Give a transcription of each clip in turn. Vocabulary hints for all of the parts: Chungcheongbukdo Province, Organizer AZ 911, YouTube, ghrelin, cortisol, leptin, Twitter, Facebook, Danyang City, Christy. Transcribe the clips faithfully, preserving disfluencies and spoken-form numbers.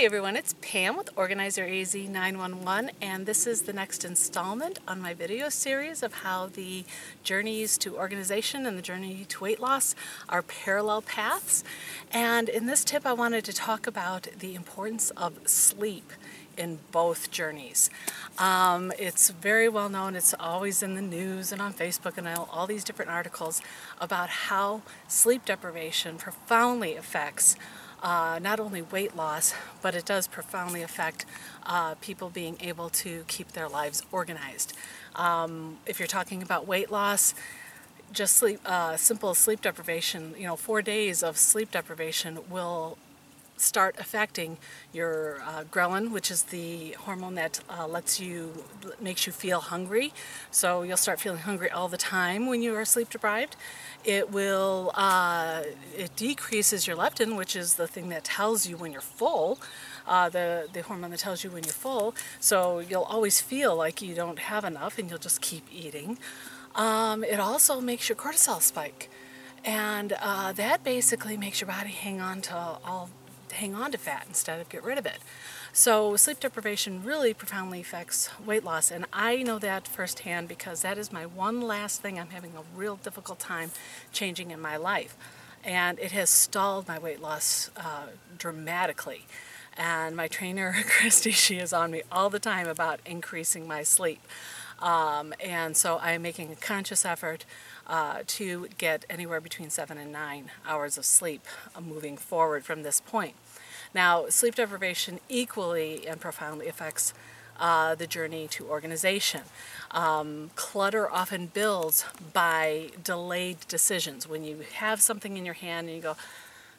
Hey everyone, it's Pam with Organizer A Z nine one one, and this is the next installment on my video series of how the journeys to organization and the journey to weight loss are parallel paths. And in this tip I wanted to talk about the importance of sleep in both journeys. Um, it's very well known, it's always in the news and on Facebook and all, all these different articles about how sleep deprivation profoundly affects Uh, not only weight loss, but it does profoundly affect uh, people being able to keep their lives organized. Um, if you're talking about weight loss, just sleep, uh, simple sleep deprivation, you know, four days of sleep deprivation will start affecting your uh, ghrelin, which is the hormone that uh, lets you, makes you feel hungry. So you'll start feeling hungry all the time when you are sleep deprived. It will, uh, it decreases your leptin, which is the thing that tells you when you're full, uh, the, the hormone that tells you when you're full. So you'll always feel like you don't have enough and you'll just keep eating. Um, it also makes your cortisol spike. And uh, that basically makes your body hang on to all hang on to fat instead of get rid of it. So sleep deprivation really profoundly affects weight loss, and I know that firsthand because that is my one last thing I'm having a real difficult time changing in my life, and it has stalled my weight loss uh, dramatically. And my trainer Christy, she is on me all the time about increasing my sleep. Um, and so I'm making a conscious effort uh, to get anywhere between seven and nine hours of sleep uh, moving forward from this point. Now, sleep deprivation equally and profoundly affects uh, the journey to organization. Um, clutter often builds by delayed decisions. When you have something in your hand and you go,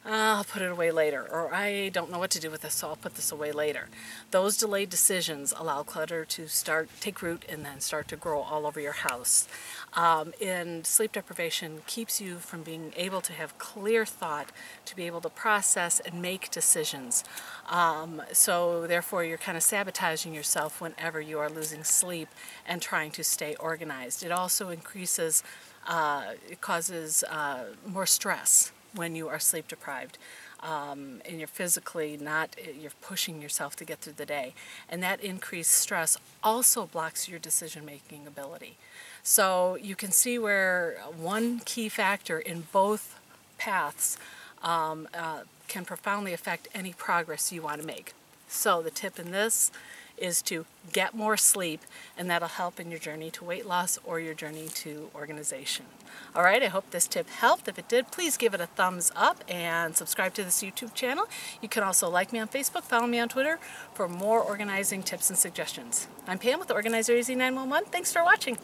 I'll put it away later, or I don't know what to do with this, so I'll put this away later. Those delayed decisions allow clutter to start, take root, and then start to grow all over your house. Um, and sleep deprivation keeps you from being able to have clear thought, to be able to process and make decisions. Um, so therefore you're kind of sabotaging yourself whenever you are losing sleep and trying to stay organized. It also increases, uh, it causes uh, more stress when you are sleep deprived, um, and you're physically not, you're pushing yourself to get through the day. And that increased stress also blocks your decision-making ability. So you can see where one key factor in both paths um, uh, can profoundly affect any progress you want to make. So the tip in this is to get more sleep, and that'll help in your journey to weight loss or your journey to organization. All right, I hope this tip helped. If it did, please give it a thumbs up and subscribe to this YouTube channel. You can also like me on Facebook, follow me on Twitter for more organizing tips and suggestions. I'm Pam with Organizer A Z nine one one. Thanks for watching.